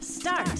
Start.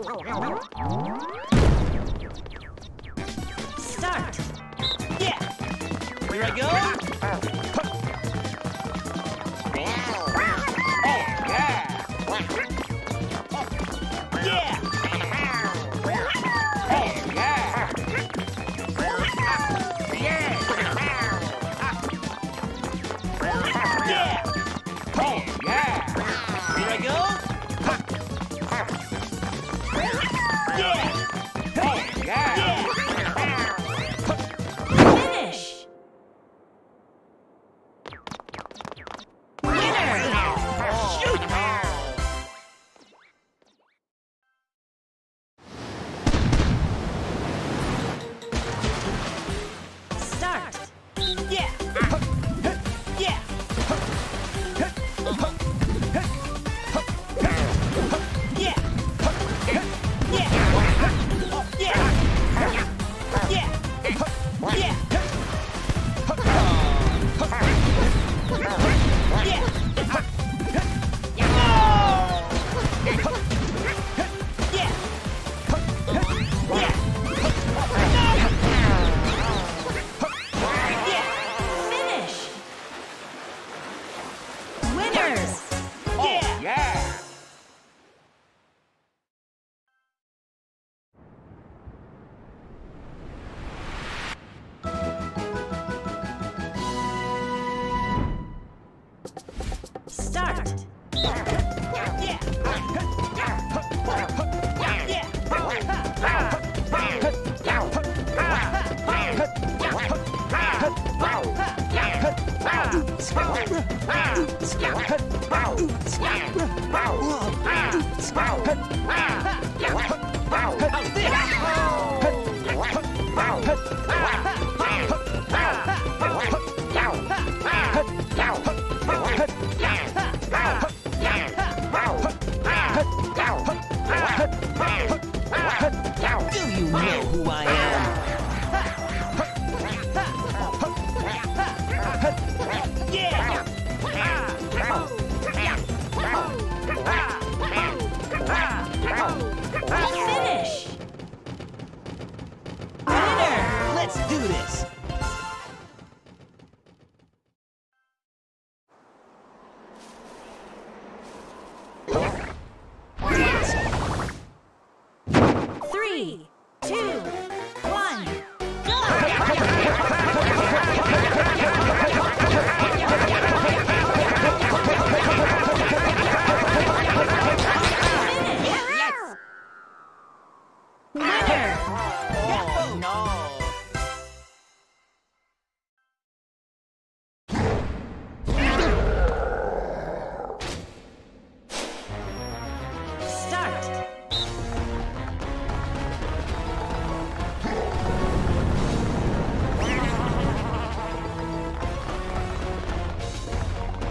Start! Yeah! Here I go! Oh, yeah!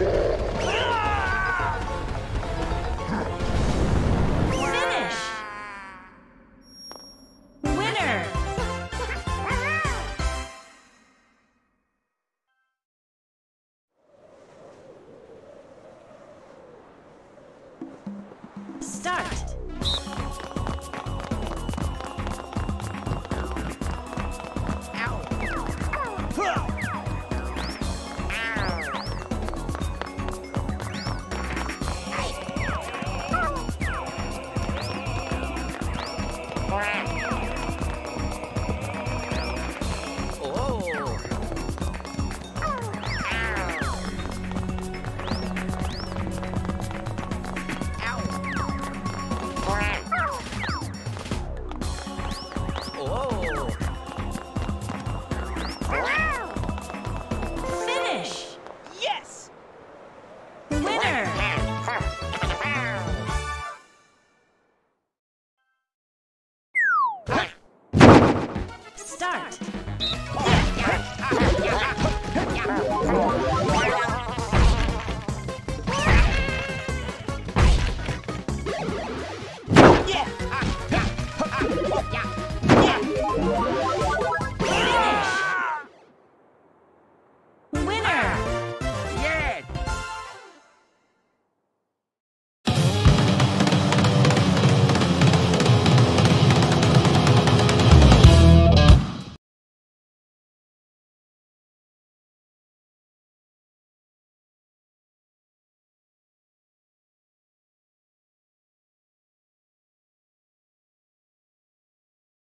Yeah! Yeah.